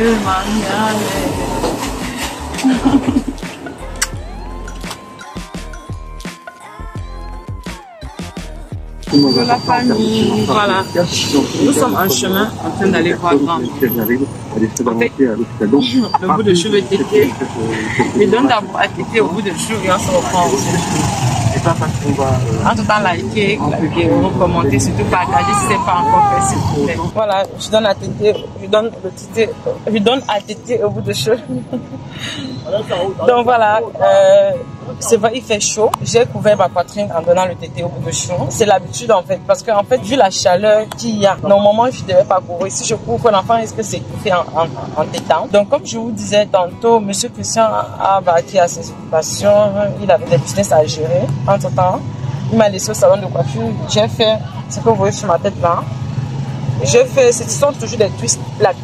늘 많이 하네. La famille, voilà. Nous sommes en chemin, en train d'aller voir grand. En fait, le bout de cheveux est tété. Mais donc d'abord à tété au bout de cheveux et on se reprend aussi. En tout temps, likez, commentez, surtout partagez si ce n'est pas encore fait, s'il vous plaît. Voilà, je donne à tété, au bout de cheveux. Donc voilà. C'est vrai, il fait chaud. J'ai couvert ma poitrine en donnant le tété au bout de cheveux. C'est l'habitude en fait, parce que en fait, vu la chaleur qu'il y a, normalement, je ne devais pas courir. Si je cours, l'enfant risque de s'étouffer en tétant. Donc, comme je vous disais tantôt, M. Christian a bâti à ses occupations. Il avait des business à gérer. Entre temps, il m'a laissé au salon de coiffure. J'ai fait ce que vous voyez sur ma tête là. J'ai fait, ce sont toujours des twists plates.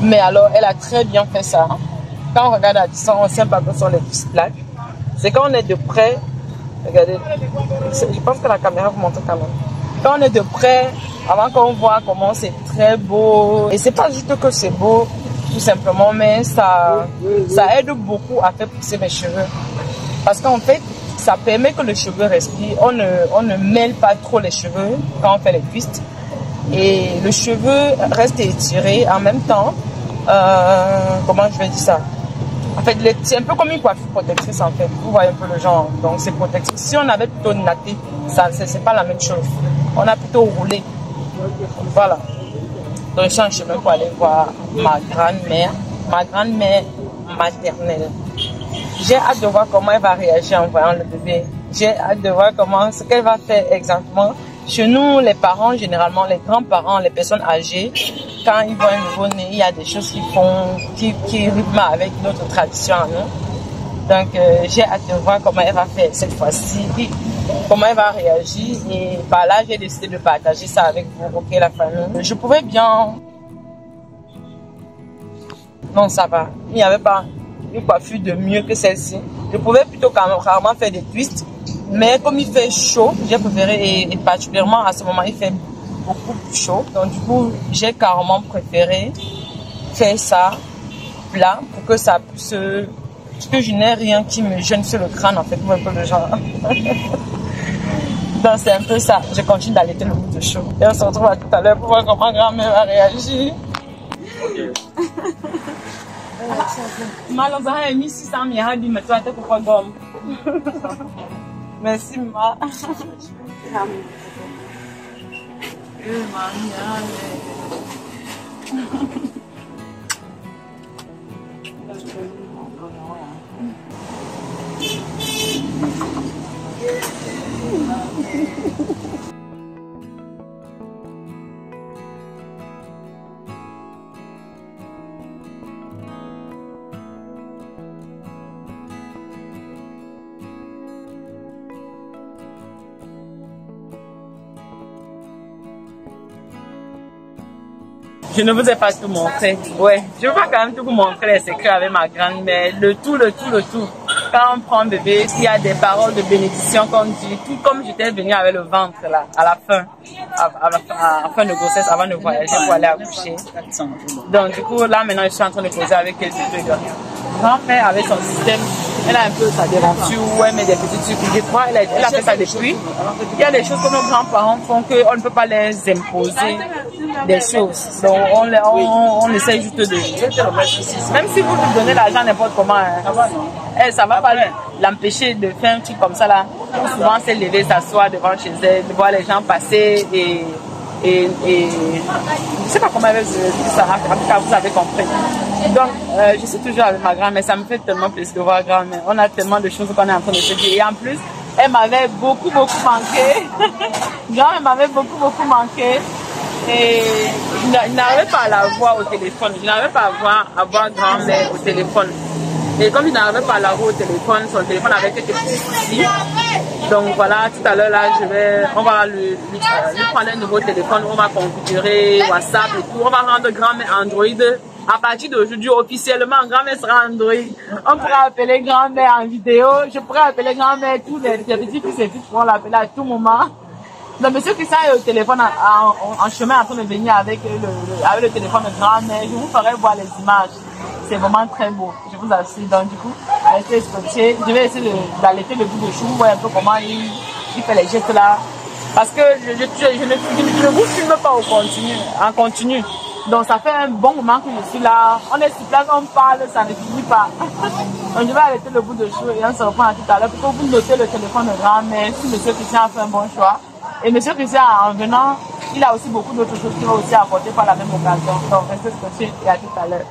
Mais alors, elle a très bien fait ça. Quand on regarde à distance, on ne sait pas que ce sont les twists plates. C'est quand on est de près, regardez, je pense que la caméra vous montre quand même. Quand on est de près, avant qu'on voit comment c'est très beau, et c'est pas juste que c'est beau, tout simplement, mais ça aide beaucoup à faire pousser mes cheveux. Parce qu'en fait, ça permet que le cheveu respire, on ne mêle pas trop les cheveux quand on fait les twists. Et le cheveu reste étiré en même temps, comment je vais dire ça? En fait, c'est un peu comme une coiffure protectrice en fait. Vous voyez un peu le genre. Donc c'est protectrice. Si on avait plutôt natté, ça c'est pas la même chose. On a plutôt roulé. Voilà. Donc je suis en chemin pour aller voir ma grand-mère maternelle. J'ai hâte de voir comment elle va réagir en voyant le bébé. J'ai hâte de voir ce qu'elle va faire exactement. Chez nous, les parents, généralement, les grands-parents, les personnes âgées, quand ils voient un nouveau-né, il y a des choses qu'ils font, qui rythment avec notre tradition, non? Donc, j'ai hâte de voir comment elle va faire cette fois-ci, comment elle va réagir. Et par là, j'ai décidé de partager ça avec vous, ok, la famille. Je pouvais bien... Non, ça va. Il n'y avait pas une coiffure de mieux que celle-ci. Je pouvais plutôt quand même rarement faire des twists. Mais comme il fait chaud, j'ai préféré, et particulièrement à ce moment, il fait beaucoup plus chaud. Donc du coup, j'ai carrément préféré faire ça plat pour que ça puisse... Parce que je n'ai rien qui me gêne sur le crâne, en fait, pour un peu le genre. Donc c'est un peu ça. Je continue d'allaiter le bout de chaud. Et on se retrouve à tout à l'heure pour voir comment grand-mère va réagir. Okay. Malheureusement, mis 600 000 mais toi, t'es pourquoi gomme? Merci, ma. Je ne vous ai pas tout montré. Ouais. Je veux pas quand même tout vous montrer les secrets avec ma grand-mère. Le tout. Quand on prend bébé, il y a des paroles de bénédiction qu'on dit. Tout comme j'étais venue avec le ventre là, à la fin. À la fin de grossesse, avant de voyager pour aller accoucher. Donc du coup, là maintenant, je suis en train de poser avec elle. Grand-mère avec son système, elle a un peu sa déventure, elle met des petits trucs. Je crois elle a fait ça depuis. Il y a des choses que nos grands-parents font qu'on ne peut pas les imposer. Des choses. Donc on essaie juste de... Même si vous lui donnez l'argent n'importe comment, elle, ça va pas l'empêcher de faire un truc comme ça là. Souvent c'est lever, s'asseoir devant chez elle, voir les gens passer et je sais pas comment elle veut dire ça, en tout cas vous avez compris. Donc je suis toujours avec ma grand-mère, ça me fait tellement plaisir de voir grand-mère. On a tellement de choses qu'on est en train de se dire. Et en plus, elle m'avait beaucoup manqué. Elle m'avait beaucoup manqué. Et je n'arrivais pas à la voir au téléphone, je n'arrivais pas à voir grand-mère au téléphone. Et comme je n'arrivais pas à la voir au téléphone, son téléphone avait quelques petits soucis. Donc voilà, tout à l'heure là, on va lui prendre un nouveau téléphone, on va configurer WhatsApp et tout. On va rendre grand-mère Android. À partir d'aujourd'hui, officiellement, grand-mère sera Android. On pourra appeler grand-mère en vidéo, je pourrais appeler grand-mère tous les petits fils et petites pourront l'appeler à tout moment. Le monsieur Christian est au téléphone en chemin en train de venir avec le téléphone de grand-mère. Je vous ferai voir les images. C'est vraiment très beau, je vous assure. Donc du coup, je vais essayer d'allaiter le bout de chou, voir un peu comment il fait les gestes là. Parce que je ne vous filme pas en continu. Donc ça fait un bon moment que je suis là. On est sur place, on parle, ça ne finit pas. Donc je vais arrêter le bout de chou et on se reprend tout à l'heure. Pour que vous notez le téléphone de grand-mère, si monsieur Christian a fait un bon choix. Et monsieur Christian, en venant, il a aussi beaucoup d'autres choses qu'il va aussi apporter par la même occasion. Donc restez scotchés et à tout à l'heure.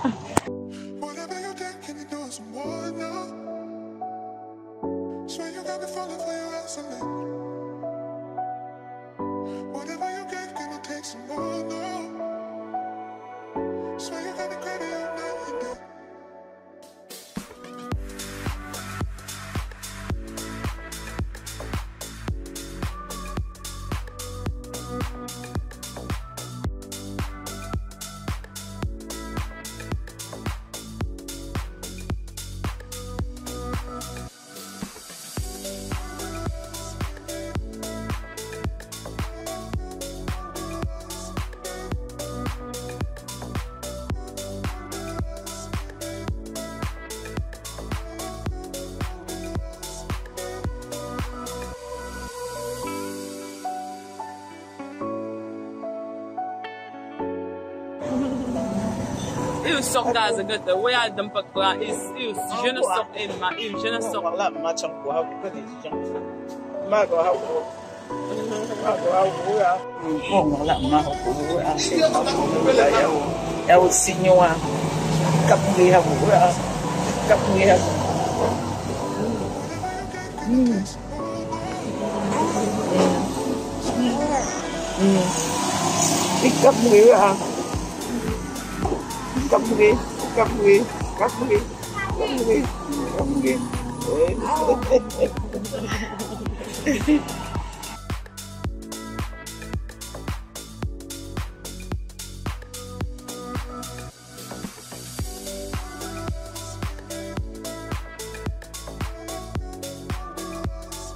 Sometimes I get the way I dump a car is used. Je ne sors in my ears, je ne sors pas. Capoué.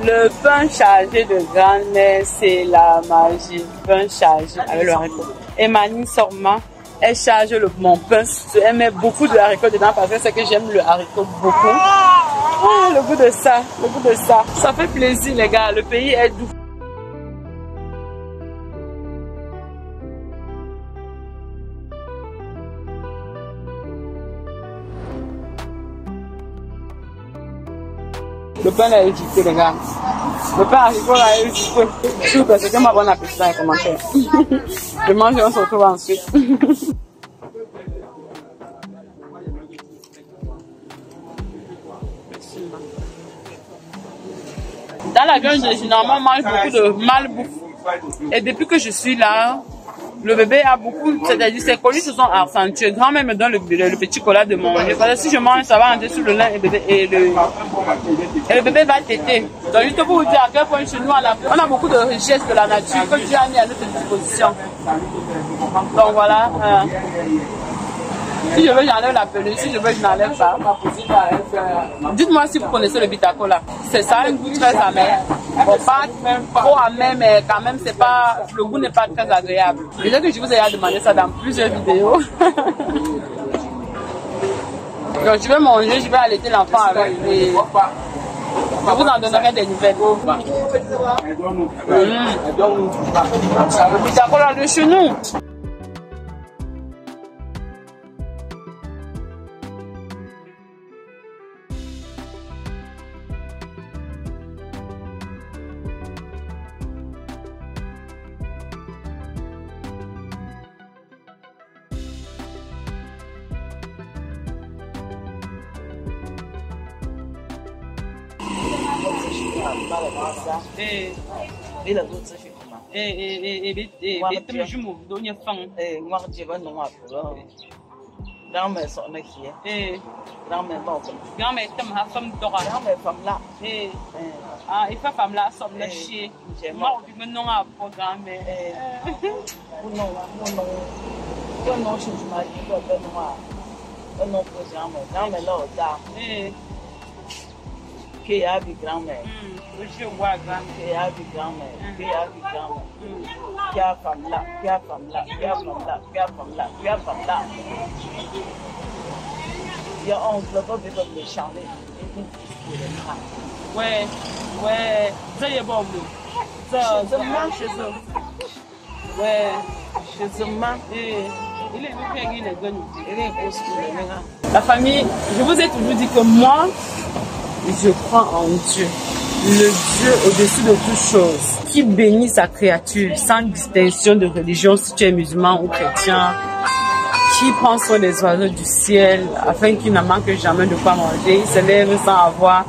Le pain chargé de grand-mère, c'est la magie. Pain chargé avec le haricot. Et Mani Sorma, elle charge mon pain, elle met beaucoup de haricots dedans parce que c'est que j'aime le haricot beaucoup. Ah, le goût de ça, ça fait plaisir les gars, le pays est doux. Le pain est édité les gars, le pain haricot est édité. Super, c'est ma bonne appétit et commentaire. Je mange et on se retrouve ensuite. Dans la gueule, j'ai généralement mange beaucoup de malbouffe. Et depuis que je suis là, le bébé a beaucoup, c'est-à-dire ses colis se sont accentués. Grand-mère me donne le petit cola de manger. Parce que si je mange, ça va entrer sur le lin et le bébé va téter. Donc juste pour vous dire à quel point chez nous, on a beaucoup de richesses de la nature que Dieu a mis à notre disposition. Donc voilà. Si je veux, j'enlève la peluche. Si je veux, je n'enlève pas. Dites-moi si vous connaissez le bitacola. C'est ça, une goût très amère. Bon, pas trop amère, mais quand même, c'est pas, le goût n'est pas très agréable. Déjà que je vous ai demandé ça dans plusieurs vidéos. Donc, je vais manger, je vais allaiter l'enfant avec les... Je vous en donnerai des nouvelles. Le bitacola de chez nous. They have the grandmother. They have the grandmother. They have the grandmother. They are from La. They are from La. They are from La. They are from La. They are from La. Your uncle got rid of the chalet. Where they are born. The man is a where is the man. La famille, je vous ai toujours dit que moi, je crois en Dieu, le Dieu au-dessus de toutes choses, qui bénit sa créature sans distinction de religion, si tu es musulman ou chrétien, qui prend soin des oiseaux du ciel afin qu'ils ne manquent jamais de quoi manger, ils se lèvent sans avoir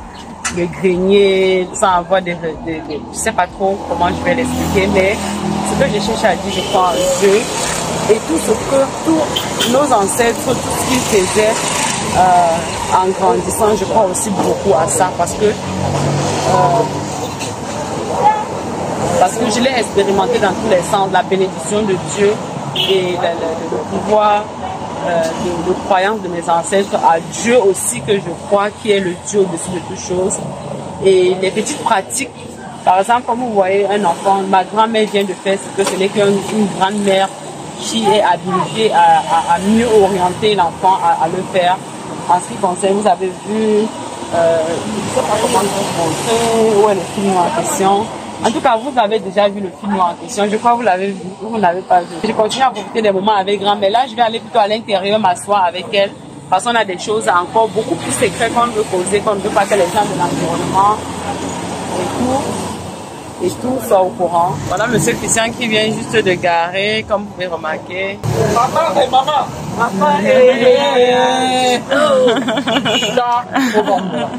de grenier, sans avoir de je ne sais pas trop comment je vais l'expliquer, mais ce que je cherche à dire, je crois en Dieu. Et tout ce que tous nos ancêtres, tout ce qu'ils faisaient en grandissant, je crois aussi beaucoup à ça parce que je l'ai expérimenté dans tous les sens, la bénédiction de Dieu et le pouvoir de croyance de mes ancêtres à Dieu aussi que je crois, qui est le Dieu au-dessus de toutes choses. Et les petites pratiques. Par exemple, comme vous voyez un enfant, ma grand-mère vient de faire ce que ce n'est qu'une grand-mère qui est habilité à mieux orienter l'enfant à le faire. En ce qui concerne, vous avez vu, je ne sais pas comment vous montrer, où est le film en question. En tout cas, vous avez déjà vu le film en question. Je crois que vous l'avez vu, vous ne l'avez pas vu. Je continue à profiter des moments avec grand-mère. Là, je vais aller plutôt à l'intérieur, m'asseoir avec elle. Parce qu'on a des choses encore beaucoup plus secrètes qu'on veut causer, qu'on ne veut pas que les gens de l'environnement et tout soit au courant. Voilà monsieur Christian qui vient juste de garer, comme vous pouvez remarquer. Papa et maman. Papa et ça, au bon moment.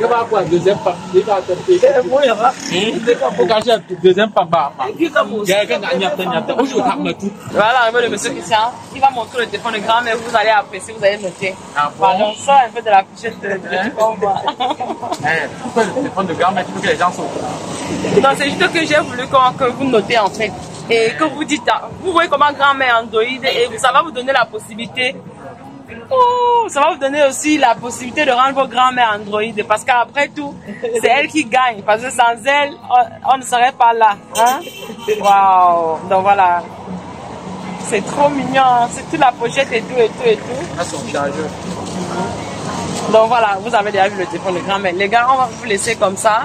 Il va quoi deuxième papa, il va accepter. C'est moi là. Il va pour cacher deuxième papa. Voilà, le monsieur Christian, il va montrer le téléphone de grand-mère, vous allez apprécier, vous allez noter. Pardon, ça un peu de la couchette de combat. Pourquoi le téléphone de grand-mère, tu veux que les gens sont au courant? Non, c'est juste que j'ai voulu que vous notez en fait. Et que vous dites, vous voyez comment grand-mère est androïde et ça va vous donner la possibilité. Oh, ça va vous donner aussi la possibilité de rendre vos grands-mères androïdes parce qu'après tout, c'est elle qui gagne parce que sans elle, on ne serait pas là. Hein? Waouh! Donc voilà, c'est trop mignon, c'est toute la pochette et tout. Donc voilà, vous avez déjà vu le téléphone de grand-mère. Les gars, on va vous laisser comme ça.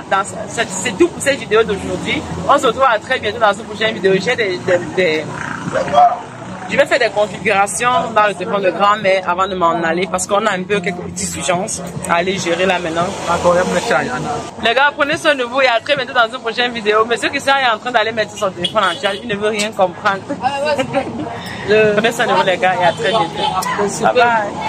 C'est tout pour cette vidéo d'aujourd'hui. On se retrouve à très bientôt dans une prochaine vidéo. J'ai Je vais faire des configurations dans le téléphone de grand-mère avant de m'en aller parce qu'on a un peu quelques petites urgences à aller gérer là maintenant. Les gars, prenez soin de vous et à très bientôt dans une prochaine vidéo. Monsieur Christian est en train d'aller mettre son téléphone en charge, il ne veut rien comprendre. Prenez soin de vous les gars et à très bientôt. Bye bye.